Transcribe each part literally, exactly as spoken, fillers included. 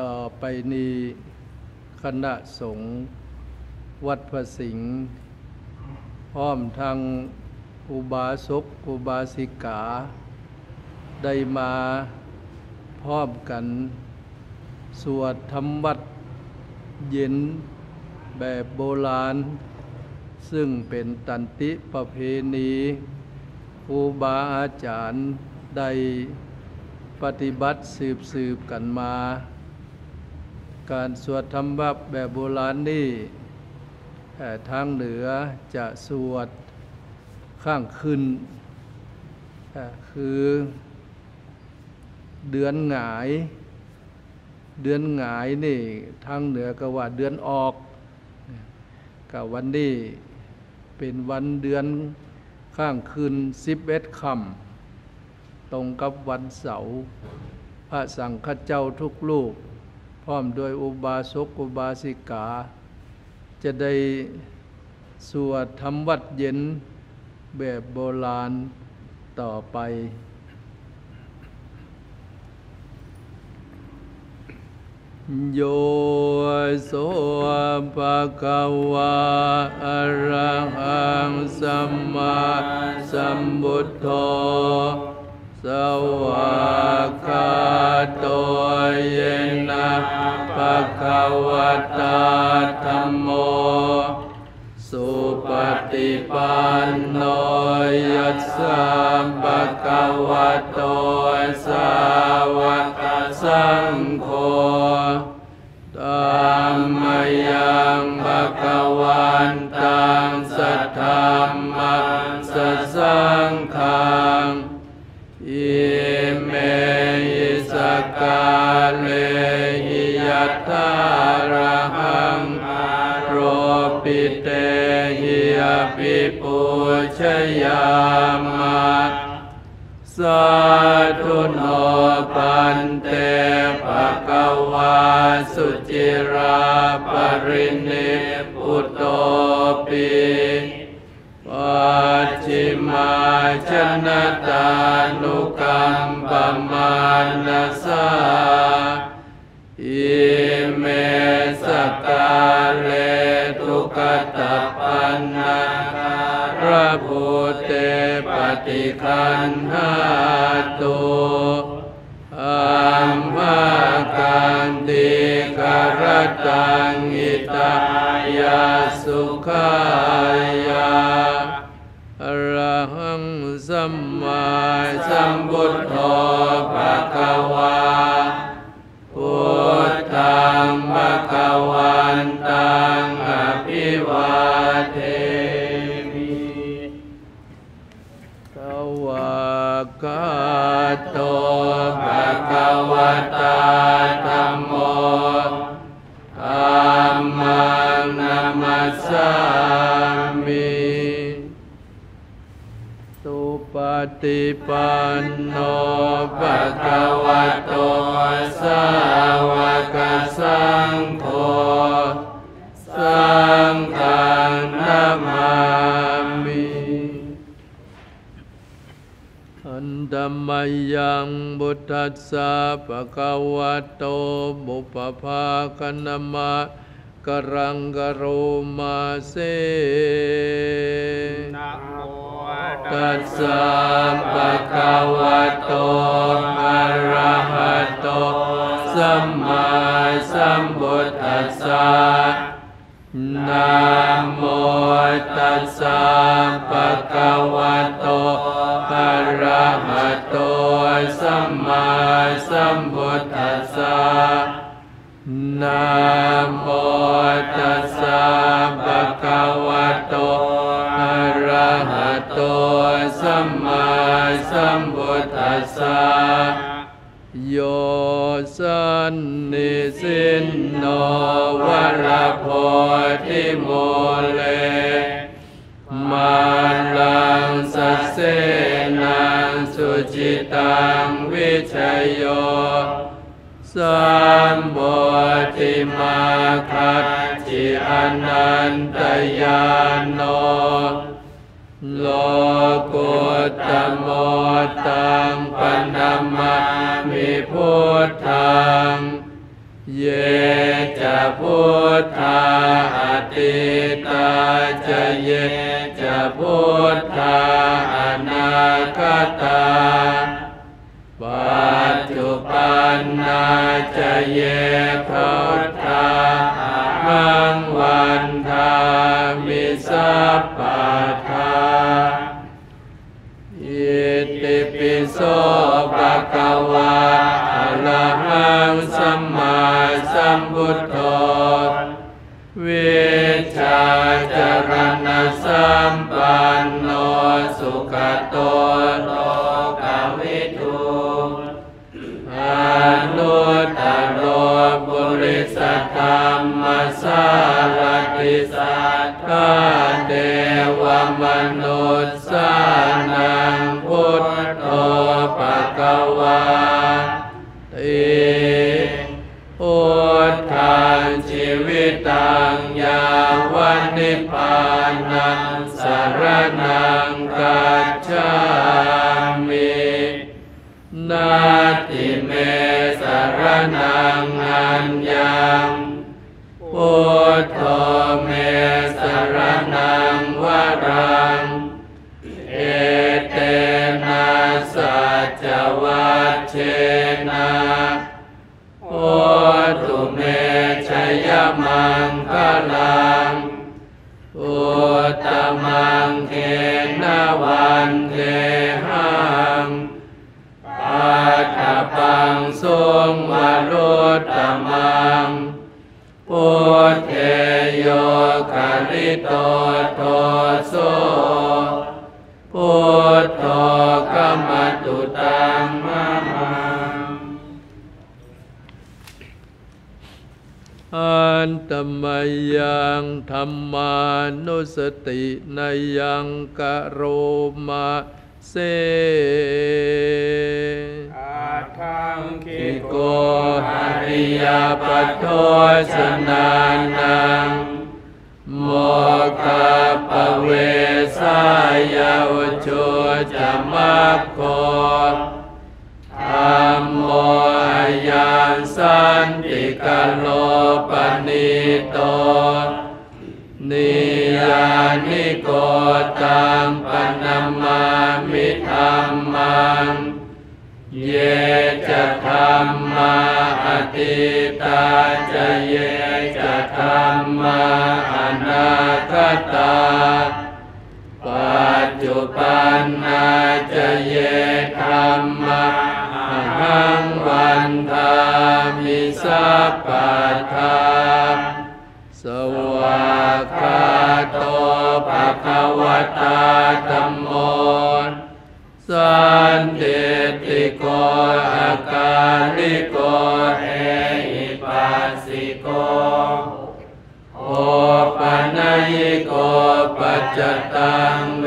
ต่อไปนี้คณะสงฆ์วัดพระสิงห์พร้อมทั้งอุบาสกอุบาสิกาได้มาพร้อมกันสวดธรรมวัดเย็นแบบโบราณซึ่งเป็นตันติประเพณีครูบาอาจารย์ได้ปฏิบัติสืบสืบกันมาการสวดธรรมวัดแบบโบราณนี้ทางเหนือจะสวดข้างขึ้นคือเดือนหงายเดือนหงายนี่ทางเหนือก็ว่าเดือนออกกับวันนี้เป็นวันเดือนข้างคืนสิบเอ็ดค่ำตรงกับวันเสาร์พระสังฆเจ้าทุกลูกพร้อมด้วยอุบาสกอุบาสิกาจะได้สวดธรรมวัดเย็นแบบโบราณต่อไปโยโสภะคะวะอะระหังสัมมาสัมพุทโธสวากขาโตเยนะภะคะวะตาธัมโมสุปฏิปันโนยัสสะภะคะวะโตสาวกสังโฆธัมมยังภะคะวันตังสัทธัมมังสัสสังฆังอิเมหิสกาเลหิยัตถาระหังอาโรปิเตหิอภิปุชยามะสาธุโนปันเตภะคะวาสุจิราปรินิพุตโตปิปัจฉิมาชนะตานุกัมปมานัสสาอิเมสกาเลทุกตปันนาพระพุทธปฏิคันหาตุอัมมากันติกรตังอิตายาสุขายาอรหังสัมมาสัมพุทโธภะคะวาพุทธังภะคะวันตังอภิวาเทมิสวากขาโตภะคะวะตาธัมโมธัมมังนัมมัสสามิสุปฏิปันโนภะคะวะโตสาวกสังโฆสังฆังนะมามิอันธัมมังยังพุทธัสสะภะคะวะโตบุปภาคนะมะกรังกโรมาเสนะโมตัสสะภะคะวะโตอะระหะโตสัมมาสัมพุทธัสสะนะโมตัสสะภะคะวะโตอะระหะโตสัมมาสัมพุทธัสสะนะโมตัสสะภะคะวะโตอะระหะโตสัมมาสัมพุทธัสสะโยสันนิสินโนวราโพธิโมเลมาลังสัสเสนังสุจิตังวิชโยสัมโพธิมาคัจฉิอนันตญาโนโลกุตโมตังปนมะมิพุทธัง เยจะพุทธาอติตาจะเยจะพุทธาอนาคตาปัจจุปันนาจะเยพุทธาอหังวันทามิสัพพะทาอิติปิโสภะคะวะอะระหังสัมมาสัมพุทโธวิชชาจรณะสัมปันโนสุขโตโลกวิทูอนุตตโรปุริสธรรมสารติสัทธาเทวมนุสสานังพุทโธภควาติพุทธังชีวิตังยาวันนิพพานังสารนังกัจฉามินาติเมสารนังอัญญังพุทโธเมสารนังวรังเอเตนะสัจวัชเชนะโอตุเมชยมังคลังอุตมังเกณวันเทหังปัฏฐปังทรงวรุตตมังพุทเทโยคาริโตโทโสพุทโธกัมมตุตังมะมังอันตมยังธัมมานุสตินายังกะโรมะเสอาทังคิโกหาริยปัทโทสนานังโมคาปเวสายาอุจโจจมัคโคธัมโมยานสันติกโลปนิโตนิยานิโกตังปนัมมามิธัมมังเยจะธัมมาอติตาจะเยจะธัมมาอนาคตาปัจจุปันนาจะเยธัมมาอหังวันทามิสัพพะทาสวากขาโตภะคะวะตาธัมโมสันติติโกอาการิโกเอหิปัสสิโกโอปนัยโกปัจจตังเว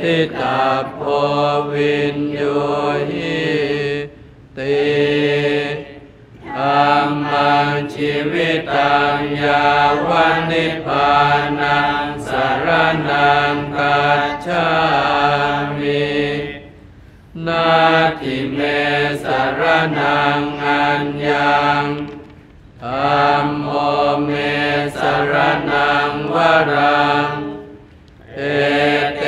ทิตาโพวินโยหิติธัมมังชีวิตังยาวันนิพพานังสารนังกัจฉามินาทิเมสารนังอัญญังธัมโมเมสารนังวรังเอเต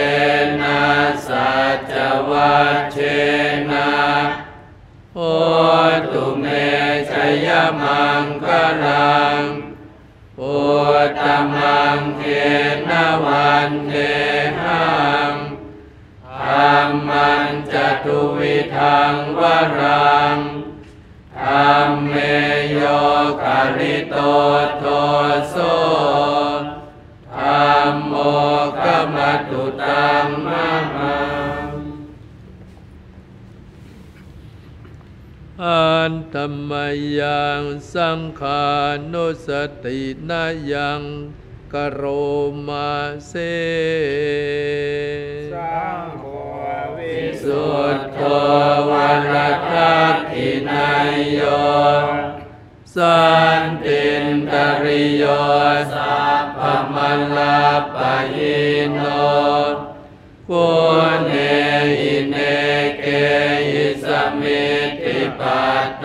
นะสัจวัชเชนะโอตุเมชยมังคลังอุตมังเกณวันเทหังธัมมังจตุวิทังวรังธัมเมโยคาริโตโทโสธัมโมกัมมตุตังมะมังอันธัมมยังสังขานุสตินายังกะโรมาเสสังโฆวิสุทโธวรทัตถินายโยสันตินตริโยสัพพมลาปยิโนโกเนอิเนเกยิสมิติปัตโต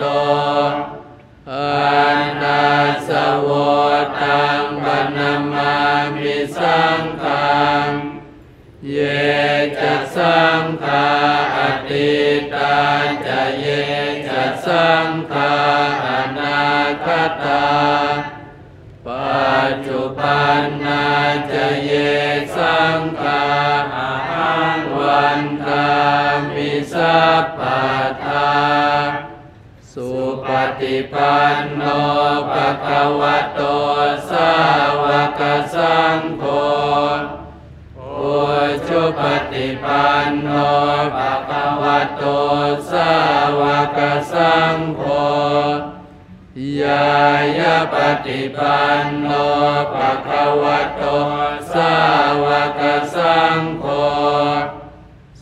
อัน นัสสโวตังปนะมามิสังฆังเยจะสังฆาอดีตาจะเยจะสังฆาอนาคตาปัจจุบันนาจะเยสังฆาอะหังวันตามิสัพพทาสุปฏิปันโนภควโตสาวกสังโฆสุปฏิปันโนภควโตสาวกสังโฆยายาปฏิปันโนภควโตสาวกสังโฆ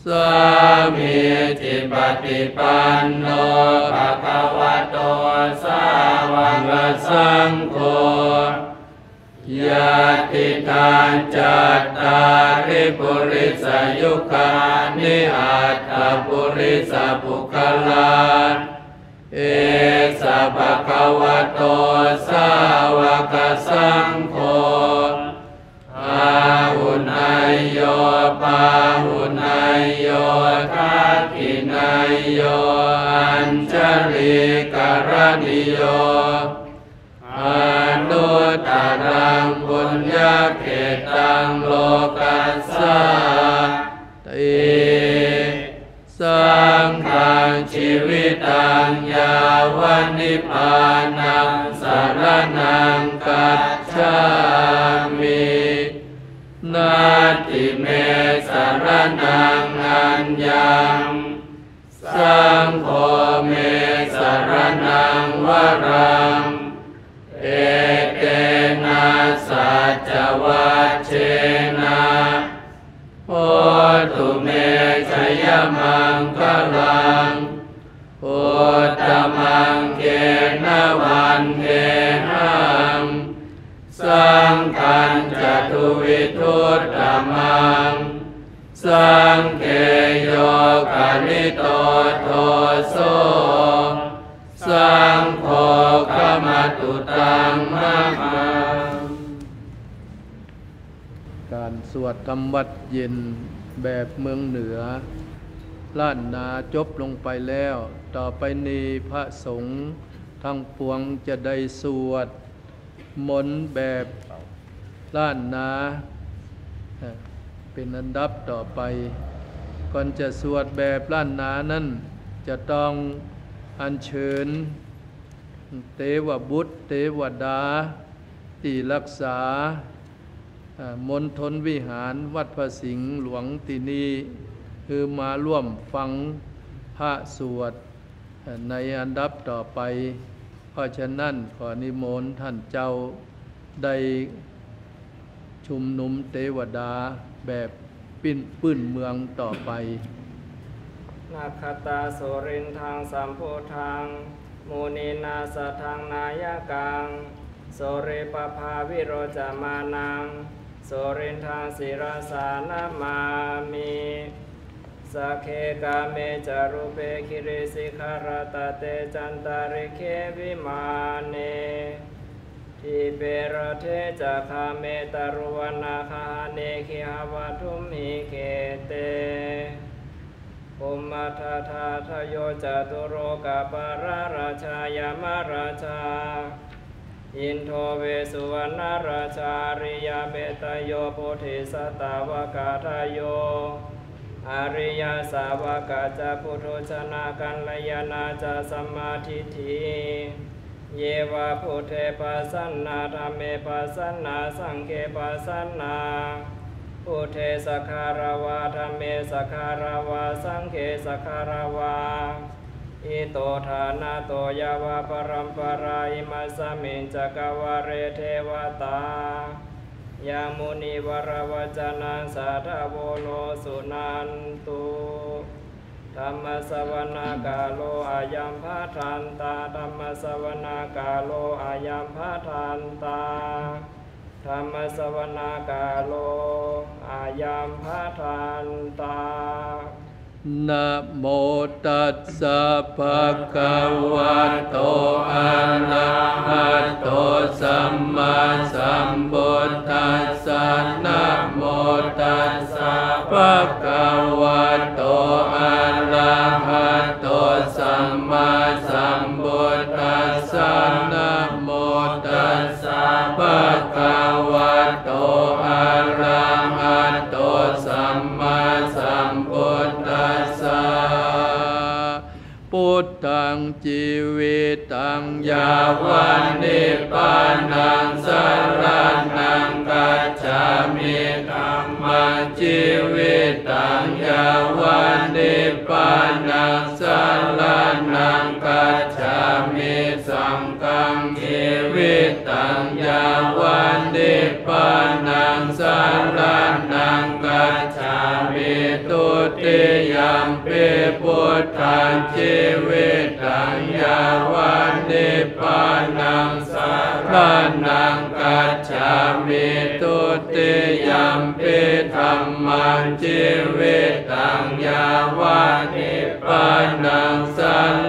สามีจิปฏิปันโนภควโตสาวกสังโฆยาติทานจัตตาริปุริสยุคานิอัตตปุริสปุคลาเอสะภควโตสาวกสังโฆอาหุนายโยปาหุนายโยทักขินายโยอัญชลิกรณิโยอนุตรังบุญญาเขตังโลกัสสะติสังฆังชีวิตังยาวนิพพานังสรณังกัจฉามินาติเมสรณังอัญญังสังโฆเมสรณังวรังเอเตนะสัจวัชเชนะโหตุเมชยมังคลังโหตมังเกณวันเกหังสังฆังจตุวิทุตตมังสังเกโยกนิโตโทโสสังโฆกมตุตังมะหังการสวดธรรมวัดเย็นแบบเมืองเหนือล้านนาจบลงไปแล้วต่อไปนี้พระสงฆ์ทั้งปวงจะได้สวดมนต์แบบล้านนาเป็นอันดับต่อไปก่อนจะสวดแบบล้านนานั้นจะต้องอัญเชิญเทวบุตรเทวดาตีรักษามณฑลวิหารวัดพระสิงห์หลวงที่นี่คือมาร่วมฟังพระสวดในอันดับต่อไปเพราะฉะนั้นขอนิมนต์ท่านเจ้าได้ชุมนุมเทวดาแบบปิ้นปื้นเมืองต่อไปนาคตาโสรินทางสัมโพธังมูนีนาสะทังนายกังโสริปภาวิโรจามานังโสรินทางศิรสานามามิสเคกาเมจารุเปคิริสิขารตเตจันตาริเควิมาเนทิเบรเทจาคาเมตารุวนาคาเนคิหาวทุมหิเกเตภุมมาทาทาทโยจตุโรกาปาราราชายามาราชาอินโทเวสุวรรณราชาริยเปตโยปุถิสตาวกาทโยอริยสาวกาจพุทโธชนากัลยาณาจสัมมาทิฏฐิเยวาพุทเทปัสสันนาธัมเมปัสสันนาสังฆเปัสสันนาพุทเทสักขารวาธัมเมสักขารวาสังเฆสักขารวาอิโตทานาโตยาวาปรัมปราอิมัสสมิงจักวาเรเทวตายามุนิวรวจนังสาธโวโนสุนันตุธัมมสวานากาโลอายัมภาทันตาธัมมสวานากาโลอายัมภาทันตาธัมมสวานากาโลอายัมภาทันตานะโมตัสสะภะคะวะโตอะระหะ โตสัมมาสัมพุทธัสสะนะโมตัสสะภะคะวะโตอะระหะโตสัมมาสัมพุทธัสสะนะโมตัสสะภะคะวะโตอะระหะโตสัมมาสัมพุทธัสสะพุทธังจีวิตังยาวันนิพพานังสรณังกัจฉามิธัมมังจีวิตังยาวันนิพพานังสรณังกัจฉามิสังฆังจีวิตังยาวันนิพพานังสรณังกัจฉามิตุติยัมปิพุทธังจีวิตังยาวันนิพพานังสรณังกัจฉามิตุติยัมปิธัมมังจีวิตังยาวันนิพพานังสร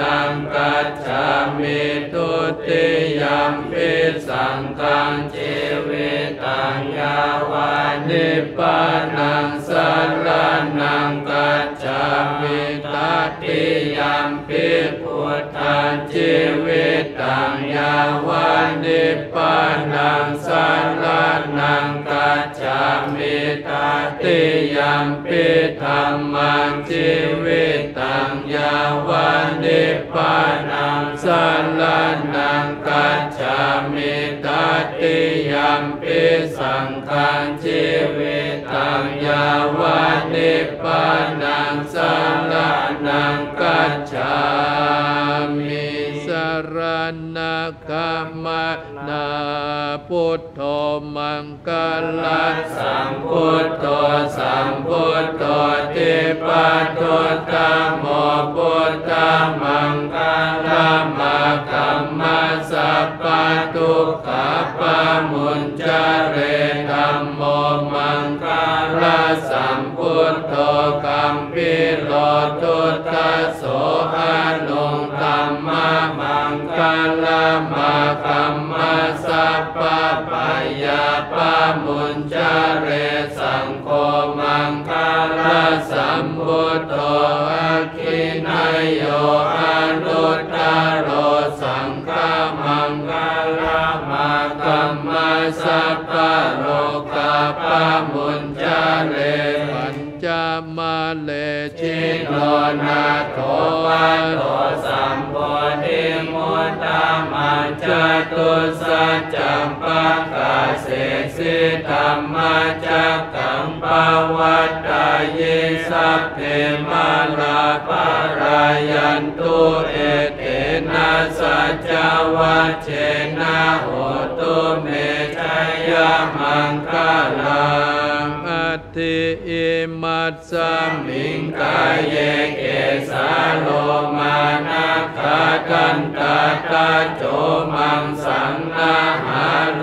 ณังกัจฉามิตุติยัมปิสังฆังจีวิตังยาวันนิพพานังสรณังกัจฉามิตัตติยัมปิพุทธังจีวิตังยาวันนิพพานังสรณังกัจฉามิตัตติยัมปิธัมมังจีวิตังยาวันนิพพานังสรณังกัจฉามิตัตติยัมปิสังฆังจีวิตังยาวันนิพพานังสรณังกัจฉามิสรณคัมมนาพุทโธมังคลังสัมพุทโธสัมพุทโธติปัฏฐัตตัมโมพุทธังมังคลังมาคัมมาสัพพทุกขปามุญจเรธัมโมมังคลังสัมพุทโธคัมปิโลทุตตะโสอนุธัมมามังคลังมาคัมมาสัพพปัญญาปามุญจเรสังโฆมังคลังสัมพุทโธอะคินัยโยอนุตตโรสังฆมังคลังมาคัมมาสัพพโลกปามุญจเรจะมาเลชิโนนาโถปัตโตสัมโพธิมุตตามัจจตุสัจจัมปะกาเสสิธัมมาจักขังปวัตตายิสัพเพมาราภรายันตุเอเตนะสัจจวัชเชนะโหตุเมชยมังคลังอัตถิอิมัสสมิงกาเยเกสาโลมานะคาทันตาตาโจมังสังนาหาโล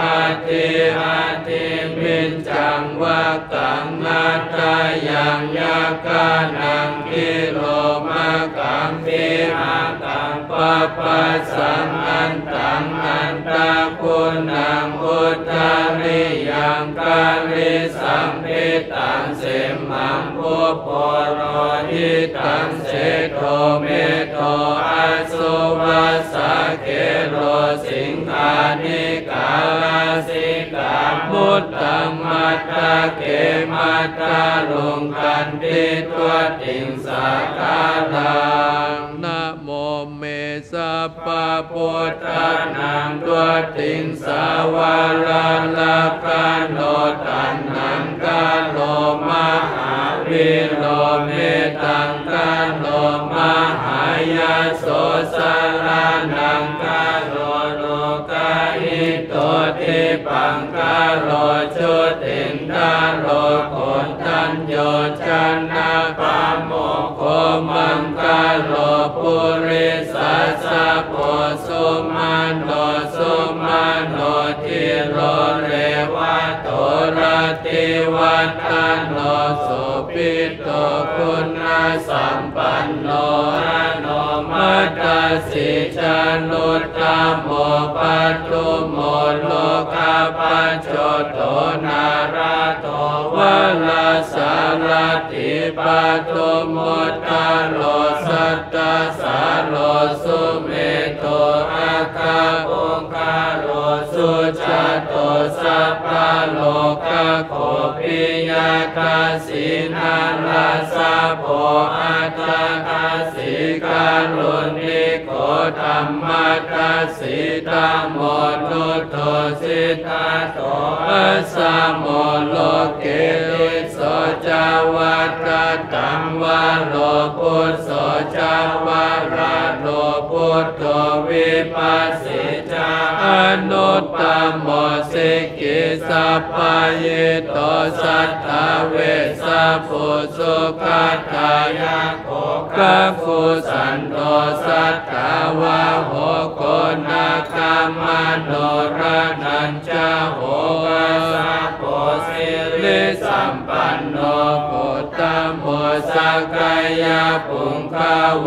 อาทิอาทิมินจังวะตังนาตายังยากานังกิโลมากังเทอาตังปะปัสสังอันตังอันตาคุณังอุตตริยังกาลิสัมภิตังเสมังพุปโพโรหิตังเสโทเมโทอาสุวัสสะเกโรสิงหานิกาลาสิกาพุทธังมัตตะเกมัตตะลุงคันติตวติงสาคาลังนะโมเมสัพพะพุทธานังตวติงสาวาลาลาภาโนตันนังกาโลมหาวิโลเมตังกาโลมหายาโสสารานังกาโลโลกาหิโตติปังกาโลชุตินทาโลโกนทัญโยชนะปาโมโคมังกาโลปุริสัสสะโพสุมาโนสุมาโนทิโรเรวะโตระติวัตตาโนสุปิโตคุณสัมปันโนอโนมัตตา สิชนุตตโมปัตตุโมโลกาปัจโจโตนาราโตวะลาสารติปัตตุโมตาโลสัตตาสาโลสุเมโตอาคาโอคาโลสุจโตสัพพะโลกาโคปิยตาสินาลาสะโพอัตตาคาสิกาลุนิโกธัมมัตตาสิตาโมนุตโตสิตาโตอัสสะโมโลเกลิโสจาวัตตาตัมวะโลปุสโสจาวะระโลปุตโตวิปัสสิจาอนุตตโมสิกิสัพพะเยโตสัทธาเวสะปุสุขัตถายะโคกะคุสันโตสัทธาวะโหโกนาคามโนระนัญจโหอาสะโพสิริสัมปันโนปุตตโมสักกายะปุงคโว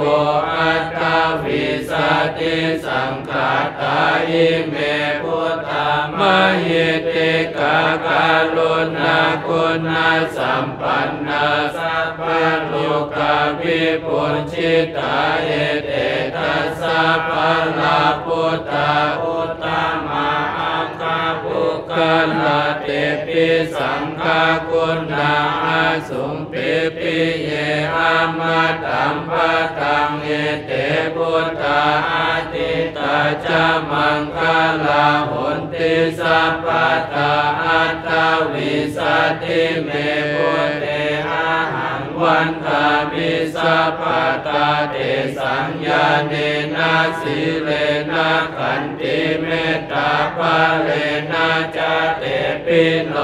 อัตตวิสติสังฆาตาอิเมพุทธามหิติกาการุณาคุณาสัมปันนาสัพพะโลกาวิปุญจิตาเอเตตัสสะภะละพุทธาอุตตมะอังคภูกะละเตปิสังฆาคุณาอาสุงปิปิเยอามาตัมปะตังเอเตพุทธาอาทิตาจามังคลาหุนติสัพพะตาอัตตวิสติเมปุเตอาหังวันตามิสัพพะตาเตสัญญาเนนะสีเลนะขันติเมตตาภะเลนะจเตปิโน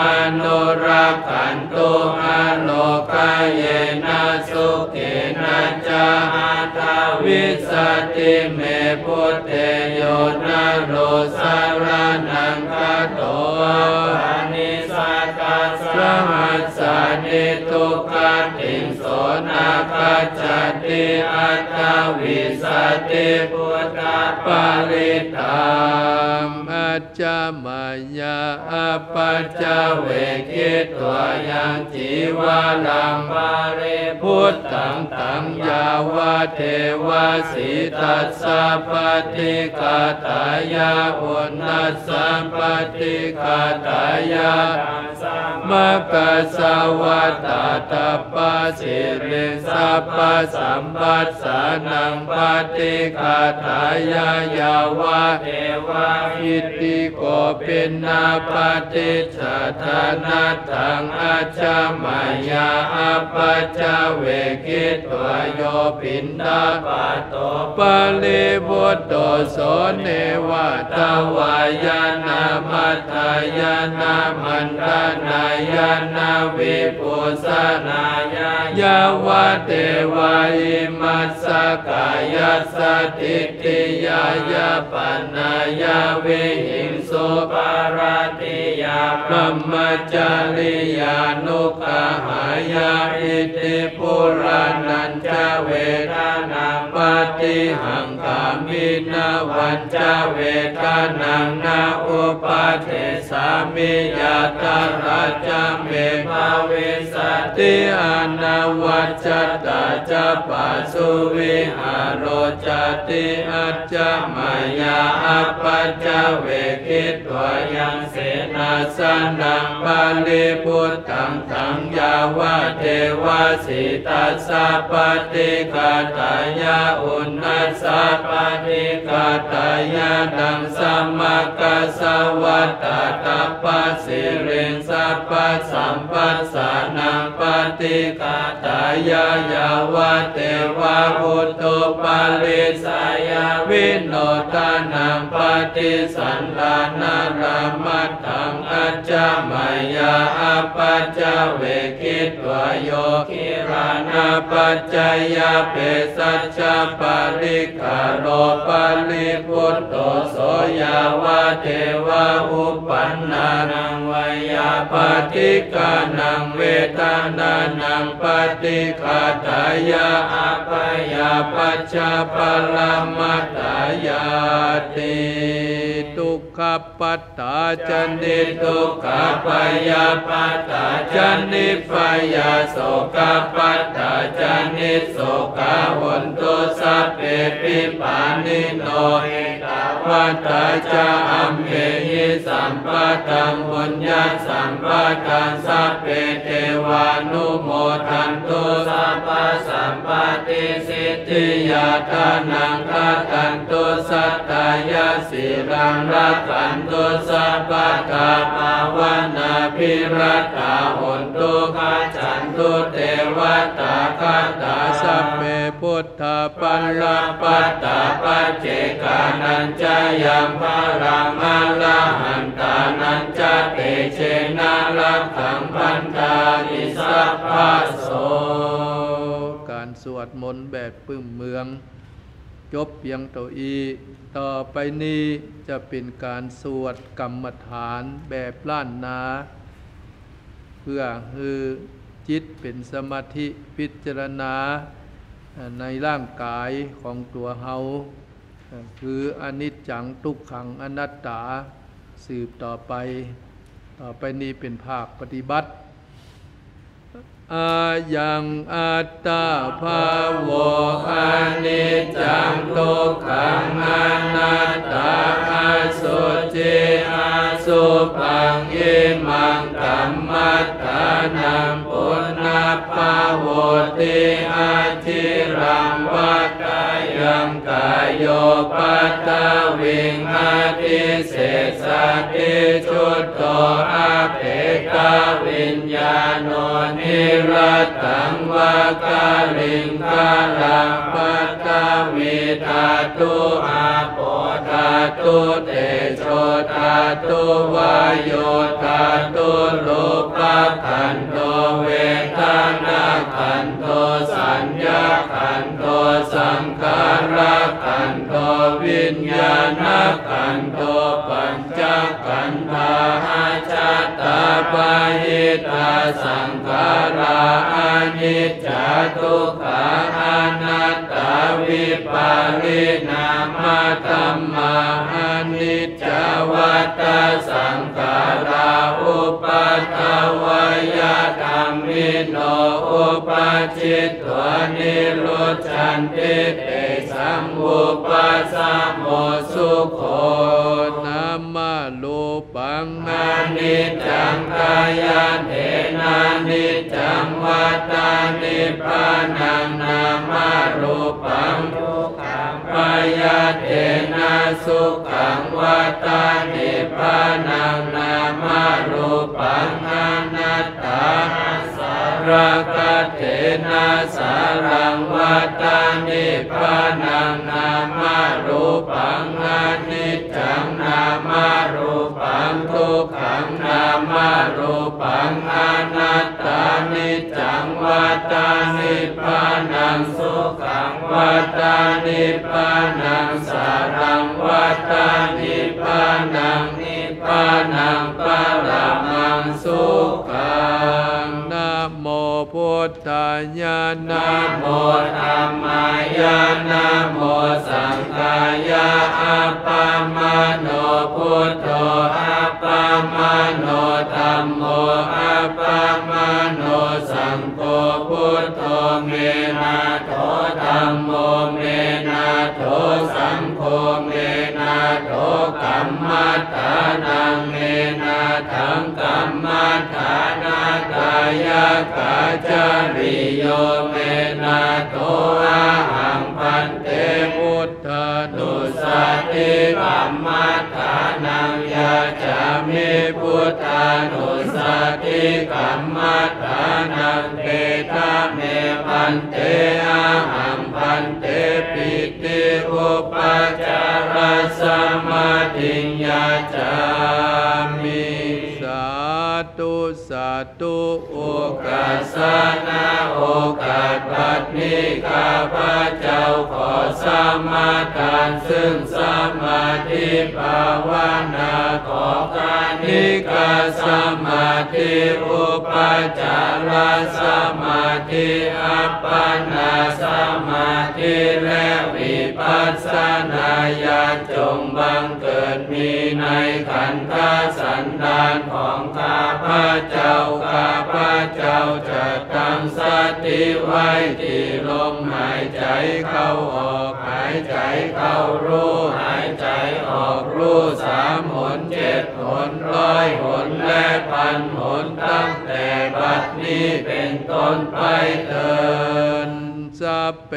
อนุรักขันตุอโลกเยนะสุเกนะจาอัตตวิสติเมปุเตโยนะโลสารนังคโตภานิสัตตสหัสสนิทุกขติงโสนาคัจจติอัตตวิสติพุทธปริตังอัจจมายาอปัจจเวกิตวายังจีวาลังปาริพุทธังตังยาวะเทวะสิตัสสะปฏิฆาตายาอุณนัสสะปฏิฆาตายาเมฆสวัตตาปัสสิริสัพพสัมปัสสานังปฏิฆาตายายาวะเทวะอิติโกปินาปฏิจจทานัตถังอัจฉมายาอปัจจเวกิตวโยปินดาปโตปริบุตโตโสเนวะตวายานามัตตายานามันตานายานาวิปุสนายายาวะเทวะอิมัสสกายัสสติติยายาปนายาวิหิงสุปาราติยาพรหมจาริยานุกาหายาอิติปุรานัญจเวทนาปฏิหังกามินาวัญจเวทนานาอุปาเทสามิยาตาราจเมภาเวสติอนาวัจจตาจปัสสุวิหารจติอัจจมายาอปัจจเวกิตวายังเสนาสนังปาริพุทธังตังยาวะเทวะสิตัสสะปฏิฆาตายาอุณนัสสะปฏิฆาตายานังสัมมากัสสวัตตาตัปปสิริสัพพสัมปัสสานังปฏิฆาตายายาวะเทวะพุทโธปาริสายาวิโนทานังปฏิสัน ตานารามัตถังอัจจามายาอาปัจจเวคิตวโยคิรานาปัจจยาเปสัจจปาริคาโรปาริพุตโตโสยาวาเทวาอุปันนานังวายาปฏิกานังเวทานานังปฏิฆาตายาอาปายาปัจจปรมัตตายาติทุกขปัตตาจันติทุกขปยาปัตตาจันติปยาโสกปัตตาจันติโสกหุนตุสัพเพปิปานิโนเอตวัตตาจาอัมเมหิสัมปะตังบุญญาสัมปะตังสัพเพเทวานุโมทันตุสัพพสัมปติสิทธิยาทานังฆาตันตุสัตตายาสีรังรักขันตุสัพพกาปาวนาภิรัตาหุนตุขาจันตุเทวตาคาตาสัพเพพุทธปัลลปัตตาปัจเจกานัญจายามภรามาลาหันตานัญจเตเชนะรักขังพันธานิสัพพโสการสวดมนต์แบบพื้นเมืองจบเพียงเท่าอีต่อไปนี้จะเป็นการสวดกรรมฐานแบบล้านนาเพื่อให้จิตเป็นสมาธิพิจารณาในร่างกายของตัวเฮาคืออนิจจังทุกขังอนัตตาสืบต่อไปต่อไปนี้เป็นภาคปฏิบัติอายังอัตตาภาโวอนิจจังทุกขังอนัตตาอสุจิอสุปังเอมังธัมมัตตานังปุณณภาโวติอาจิรังวัตตายังกายโยปัตตาวิงอาทิเสสติชุตโตอาเปกาวิญญาโนนิรัตตังวากาลิงกาลังปัตตาวิธาตุอาโปธาตุเตโชธาตุวายโยธาตุโลภะขันโตเวทนาขันโตสัญญาขันโตสังขารขันโตวิญญาณขันโตปัญจขันธาจัตตาปาหิตาสังขาราอนิจจทุกขาอนัตตาวิปาริณามธัมมาอนิจจวัตตาสังขาราอุปาทวยธัมมิโนอุปาจิตตวนิโรจันติเตสัมอุปสัมโมสุโขนามาโลปังอนิจจังกายเทนานิจจังวัตตานิปานังนามารูปังทุกขังปายาเทนาสุขังวัตตานิปานังนามารูปังอนัตตาสารกัตเทนาสารังวัตตานิปานังนามารูปังอนิจจังนามารูปังทุกขังนามารูปังอนัตตานิจจังวัตตานิปานังสุขังวัตตานิปานังสารังวัตตานิปานังนิปานังปะระมังสุขังนะโมพุทธายานะโมธัมมายานะโมสังฆายาอัปปามโนพุทโธอัปปามโนธัมโมอัปปามโนสังโฆพุทโธเมนะโถธัมโมเมนะโถสังโฆเมนะโถกัมมัตถานังเมนะถังกัมมัตถานากายกาจาริโยเมนะโถอะหังพันเตพุทธานุสติกัมมัตถานังยาจามิพุทธานุสติกัมมัตถานังเตทะเมพันเตอะหังพันเตปิติอุปจารสมาธิญา จามิสาธุสาธุโอกาสนาโอกาสบัดนี้ข้าพระเจ้าขอสมาทานซึ่งสมาธิภาวนาขอการนิกาสมาธิอุปจารสมาธิอัปปนาสมาธิและวิปัสสนาญาณจงบังเกิดมีในขันธสันดานของข้าพระเจ้าข้าพระเจ้าจะตั้งสติไว้ที่ลมหายใจเข้าออกหายใจเข้ารู้หายใจออกรู้สามหนเจ็ดหนร้อยหนและพันหนตั้งแต่บัดนี้เป็นต้นไปเถิดสัพเพ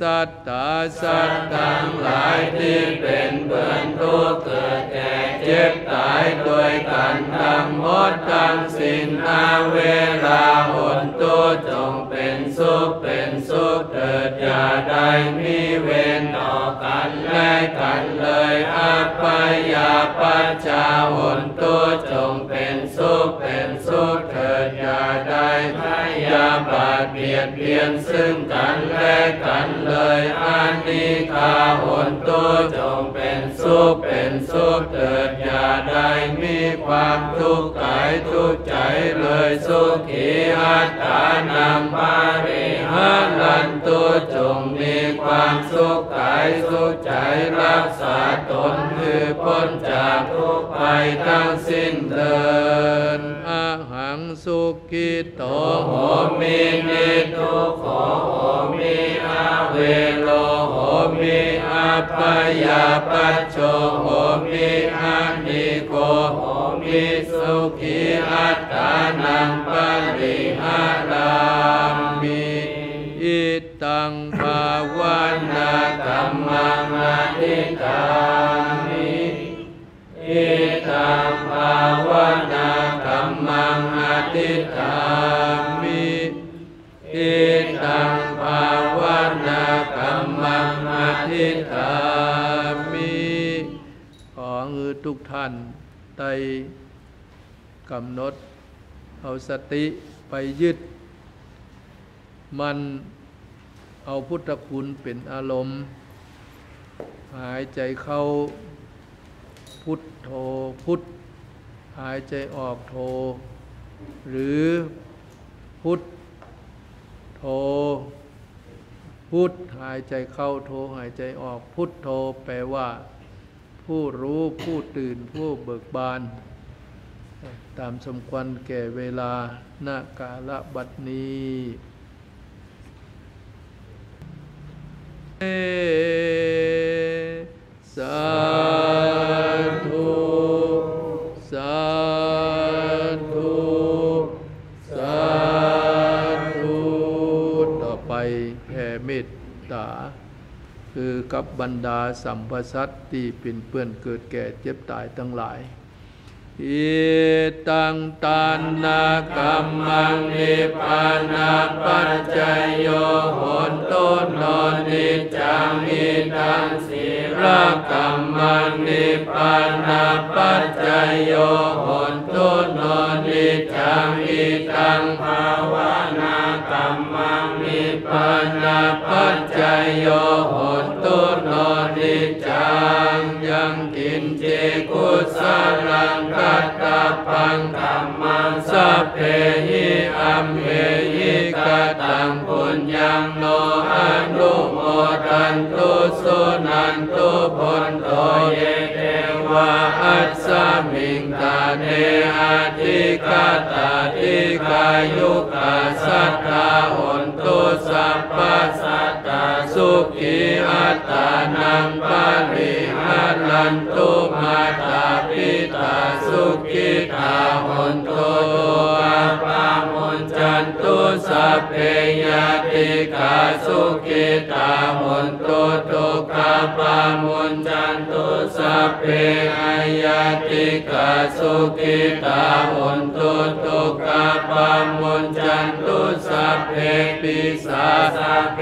สัตตาสัตว์ทั้งหลายที่เป็นเพื่อนทุกข์เกิดแก่เจ็บตายด้วยกันทั้งหมดทั้งสิ้นณเวลาหนตุจงเป็นสุขเป็นสุขเถิดอย่าได้มีเวรต่อกันและกันเลยอัปปายาปัจจาหนตุจงเป็นสุขเป็นสุขเถิดอย่าได้พยาบาทเบียดเบียนซึ่งกันและกันเลยอานิฆาหนตุจงเป็นสุขเป็นสุขเถิดอย่าได้มีความทุกข์กายทุกข์ใจเลยสุขีอัตตานัมปะริหารันตุจงมีความสุขกายสุขใจรักษาตนคือพ้นจากทุกข์ไปทั้งสิ้นเถิดอหังสุขิโตโหมินิทุกขโหมิอาเวโรโหมิอัปปายาปัจโชโหมิอานิโกโหมิสุขิอัตตานังปะริหารามิอิตังภาวนาธัมมังอธิฏฐามิอิตังภาวนาธัมมังอธิฏฐามิอิตังภาวนาธัมมังอธิฏฐามิขอทุกท่านได้กำหนดเอาสติไปยึดมันเอาพุทธคุณเป็นอารมณ์หายใจเข้าพุทโธพุทหายใจออกโธหรือพุทโธพุทหายใจเข้าโธหายใจออกพุทโธแปลว่าผู้รู้ผู้ตื่นผู้เบิกบานตามสมควรแก่เวลาณกาลบัดนี้เอสาธุสาธุสาธุต่อไปแผ่เมตตาคือกับบรรดาสัมภสัตที่เป็นเพื่อนเกิดแก่เจ็บตายทั้งหลายอิตังตันนากัมมังนิปานาปัจจโยโหนตุโนนิจังอิตังสีระกัมมังนิปานาปัจจโยโหนตุโนนิจังอิตังภาวนากัมมังนิปานาปัจจโยโหนตุโนนิจังยังกินเจกุสลังกัตตาปังธัมมังสัพเพหิอัมเหหิกตังปุญญังโนอนุโมทันตุสุนันตุพุนโตเยเทวะอัสสมิงตาเนอาทิกตาทิกายุกาสัตตาหุนตุสัพพสัตตาสุขิอัตตานังปะริหารันตุมาตาปิตาสุขิตาหุนตุอัปปะมุญจันตุส สัพเพยติกาสุขิตามุนตุทุกขปามุนจันตุสัพเพอยติกาสุขิตามุนตุทุกขปามุนจันตุสัพเพปิสาสัพเพ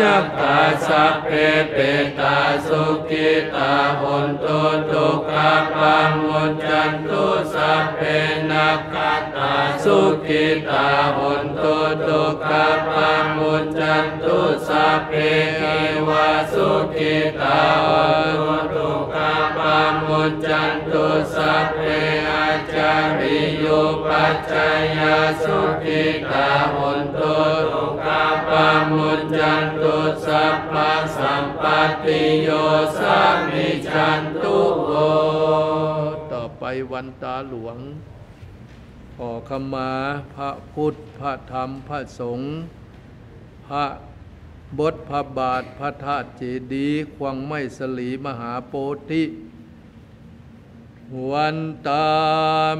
ยักขาสัพเพเปตาสุขิตามุนตุทุกขปามุนจันตุสัพเพนักขัตตาสุขิตามุนตุทุกขปามุนจันตุสัพเพเอวาสุขิตามุนตุทุกขปามุนจันตุสัพเพอาจาริโยปัจจยสุขิตามุนตุทุกขปามุนจันตุสัพพสัมปัตติโยสัมมิจันตุโวต่อไปวันตาหลวงขอขมาพระพุทธพระธรรมพระสงฆ์พระบทพระบาทพระธาตุเจดีย์ควงไม้สลีมหาโพธิวันตา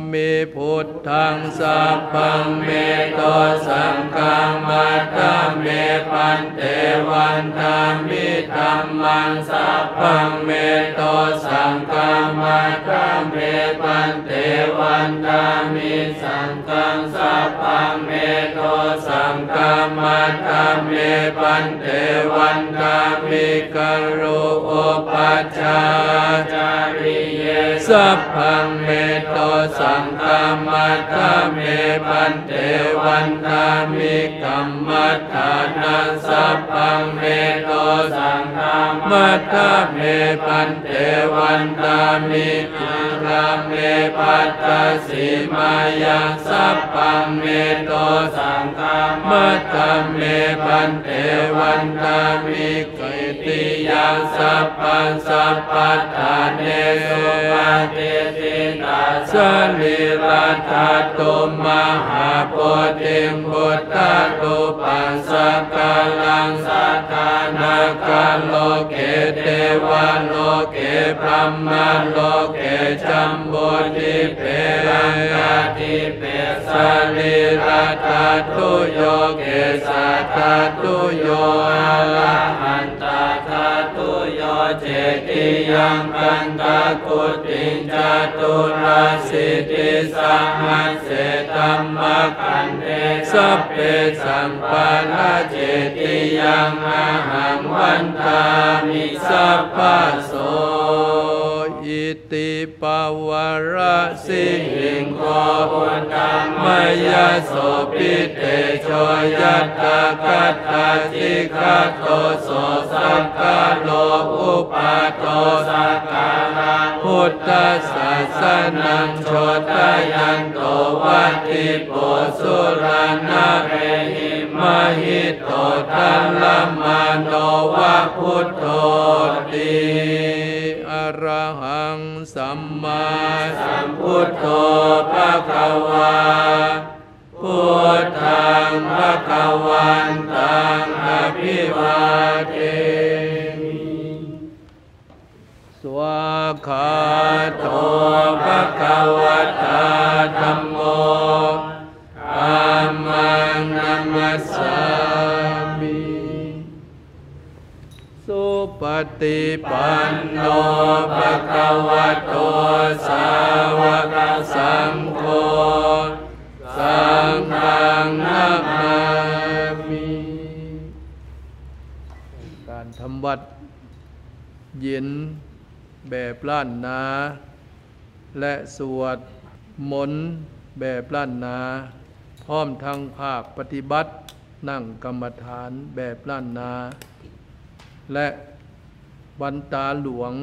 เมพุทธังสัพพังเมโตสังฆังมัตตเมปันเตวันตามิธัมมังสัพพังเมโตสังฆังมัตตเมปันเตวันตามิสังฆังสัพพังเมโตสังฆังมัตตเมปันเตวันตามิกโรโอปัจจาจาริเยสัพพังเมโตสังฆัมมัตตเมปันเตวันตามิกัมมัฏฐานังสัพพังเมโตสังฆัมมัตตเมปันเตวันตามิอิรังเมปัตตสิมายังสัพพังเมโตสังฆัมมัตตเมปันเตวันตามิกิติยังสัพพังสัพพัตถาเนโสปาติสิตาสลิรัตถตุมหาโพธิพุทธตุปัสสะกาลังสัทธานาคาโลเกเทวาโลเกพรหมโลเกจัมบุทิเปรังกติเปสลิรัตถตุโยเกสัทธตุโยอะระหันตตาตุโยเจติยังกันตะกุติจตุราสิติสังหัสเสตัมมะคันเตสัพเพสัมปันนเจติยังอาหังวันตามิสัพพะโสอิติปวารสิหิงโกอุตตมยโสปิเตโชยัตตะกัตถาจิกัตโตโสสังฆาโลอุปาโตสักการังพุทธศาสนังโชตยันโตวัตถิโปสุรานาเรหิมหิตโตทัลลมโนวะพุทโธติอรหังสัมมาสัมพุทโธภะคะวาพุทธังภะคะวันตังอะภิวาเทมิสวากขาโตภะคะวะตาธัมโมธัมมังนัมมัสสามิสุปฏิปันโนภะคะวะโตสาวกสังโฆสังฆังนะมามิการทำวัดเย็นแบบล้านนาและสวดมนต์แบบล้านนาพร้อมทางภาคปฏิบัตินั่งกรรมฐานแบบล้านนาและวันตาหลวง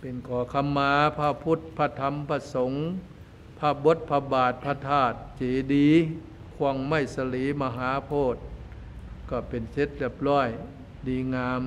เป็นขอขมาพระพุทธพระธรรมพระสงฆ์พระบทพระบาทพระธาตุเจดีย์ควงไม้สลีมหาโพธิ์ก็เป็นเสร็จเรียบร้อยดีงาม